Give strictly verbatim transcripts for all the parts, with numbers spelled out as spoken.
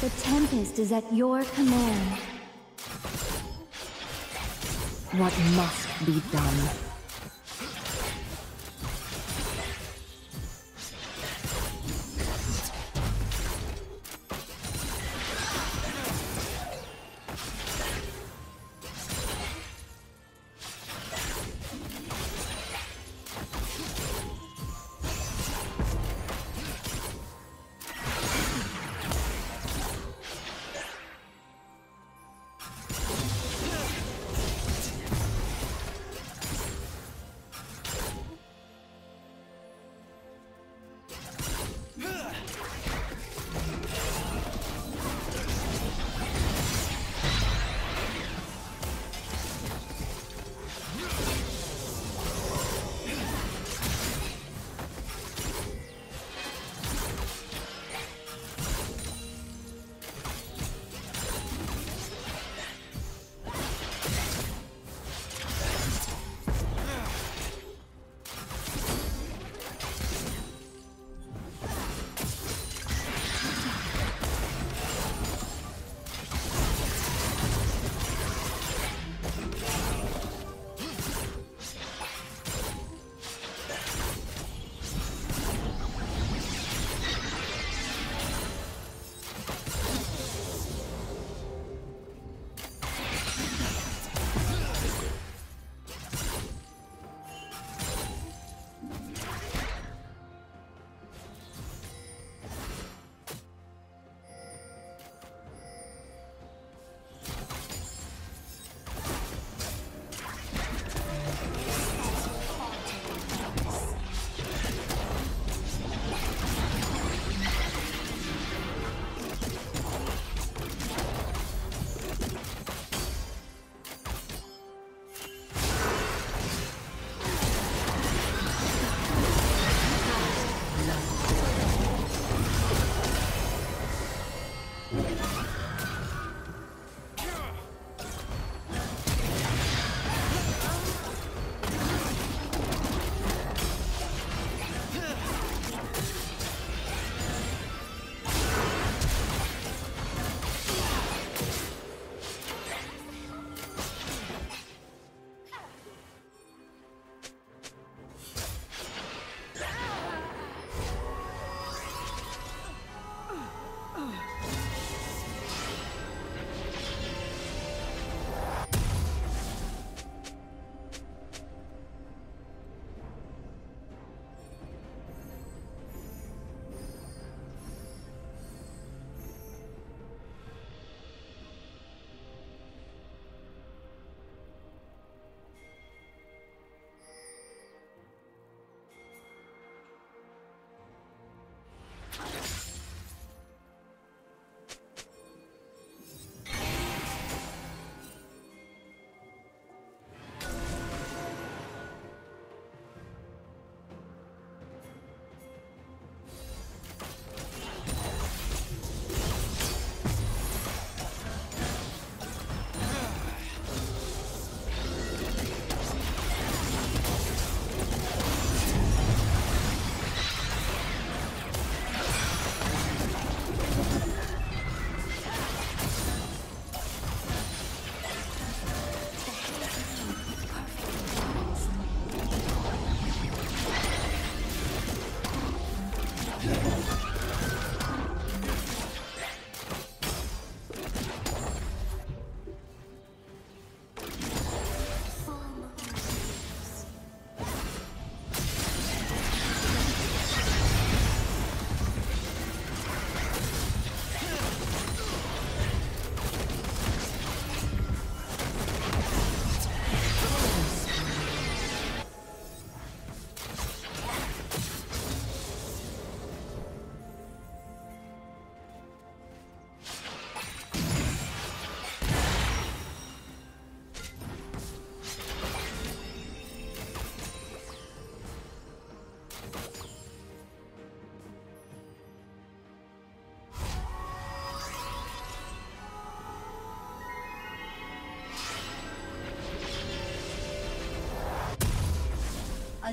The tempest is at your command. What must be done? A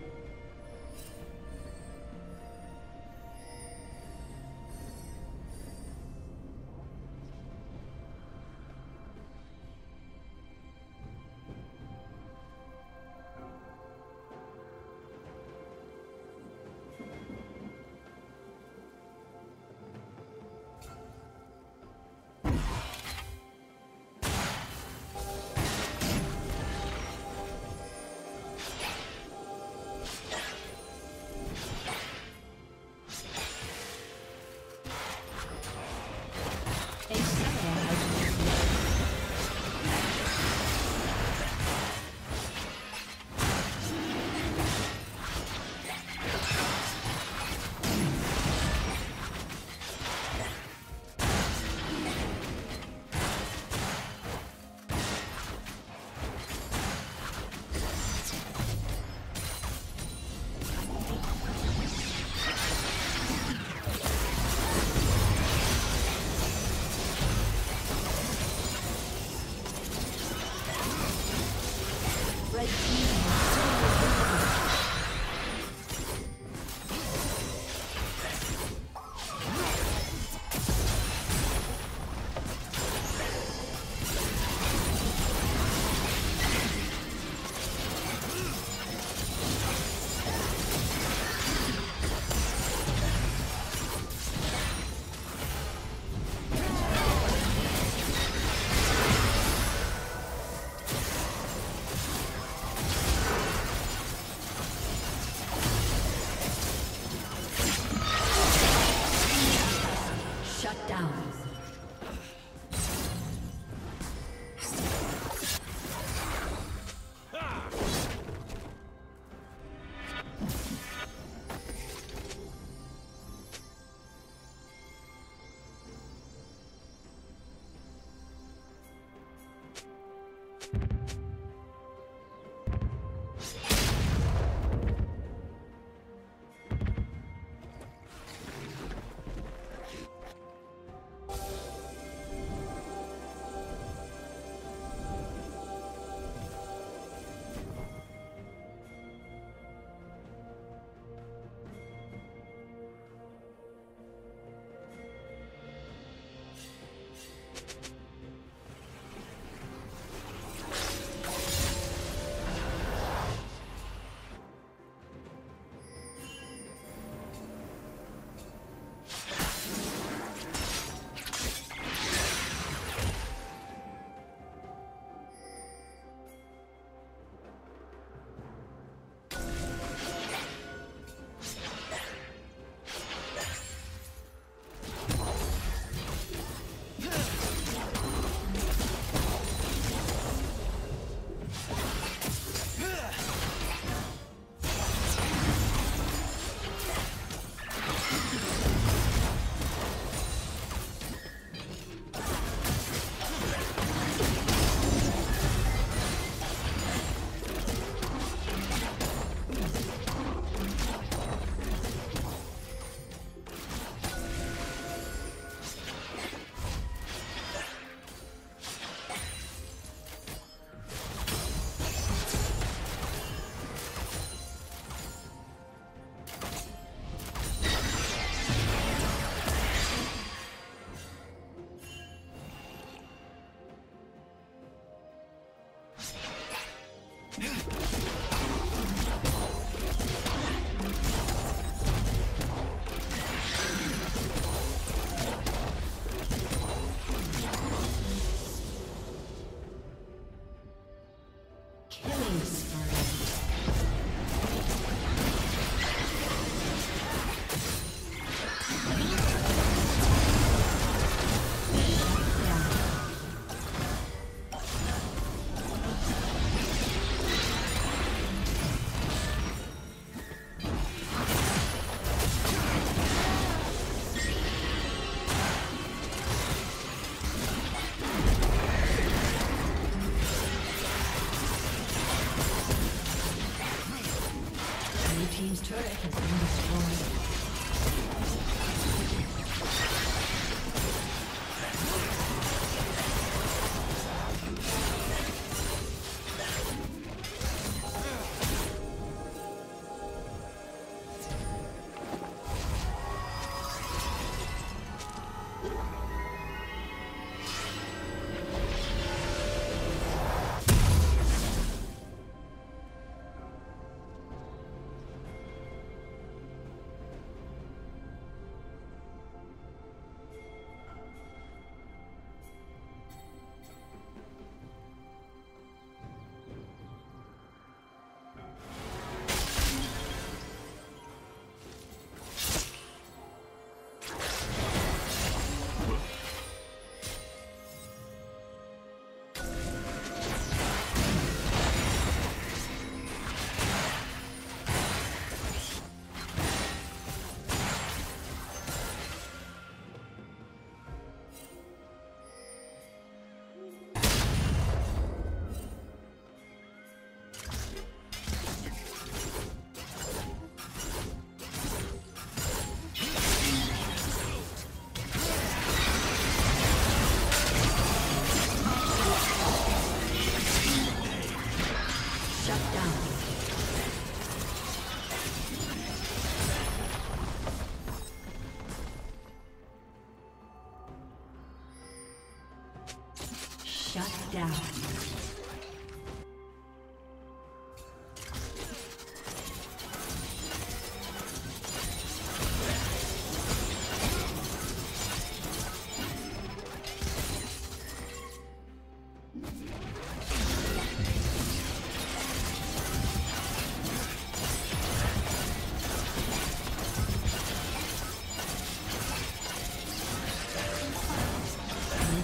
Shut down.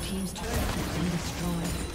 team's turret has been destroyed.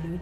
Blue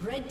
Red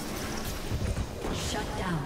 Shut down.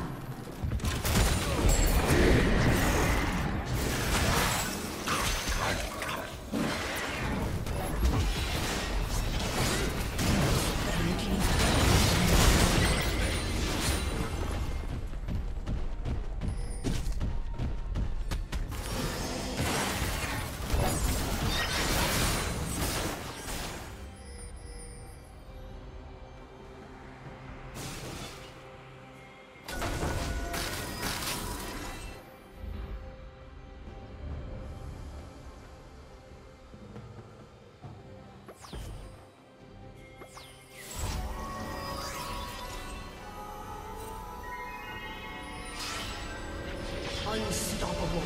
Unstoppable.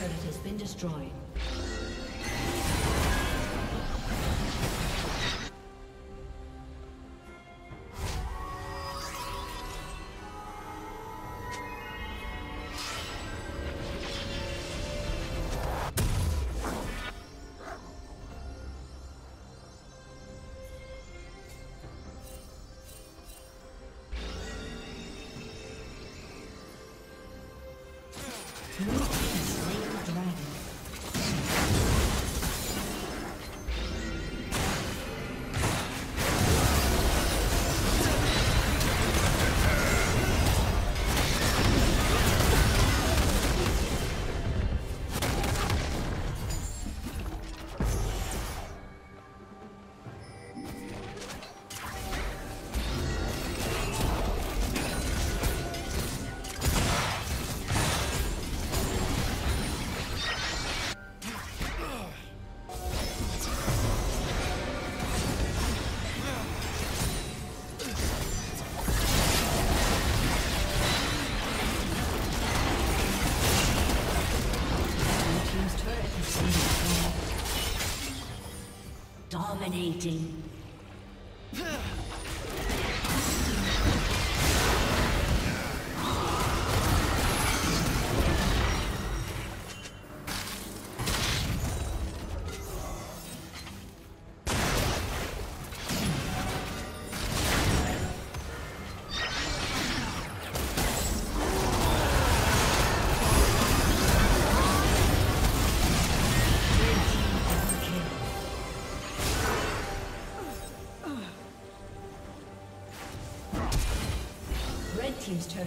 turret has been destroyed. Dominating. Team's turret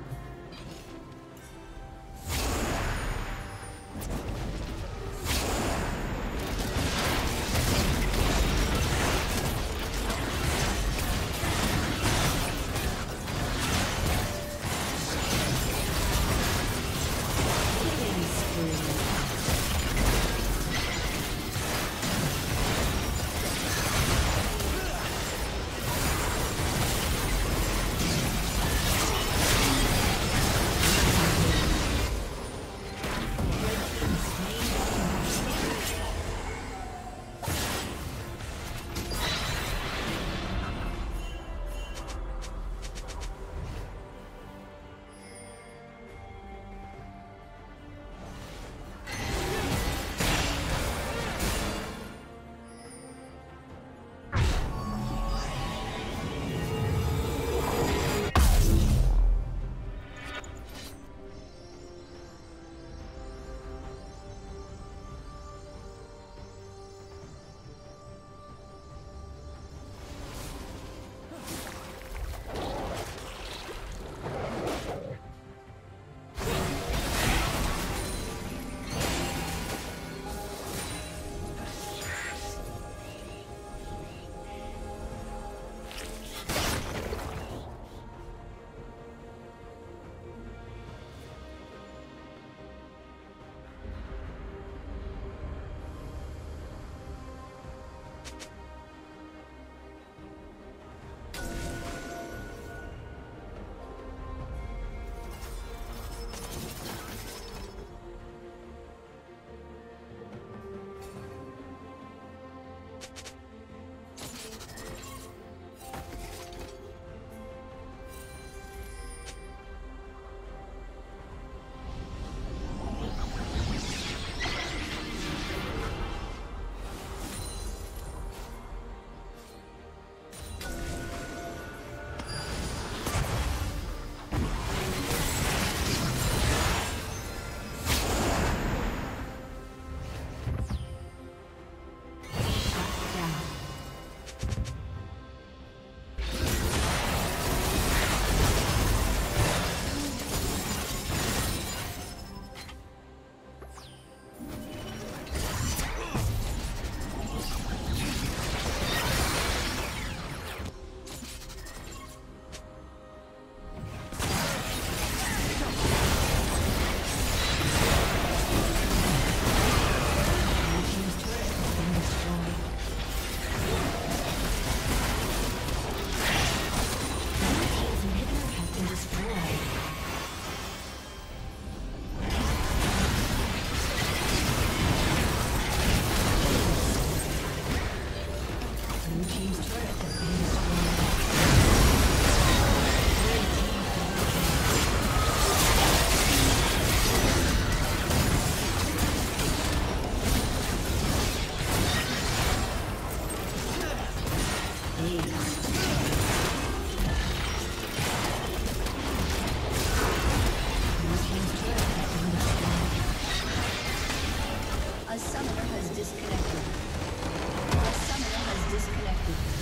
A summoner has disconnected. A summoner has disconnected.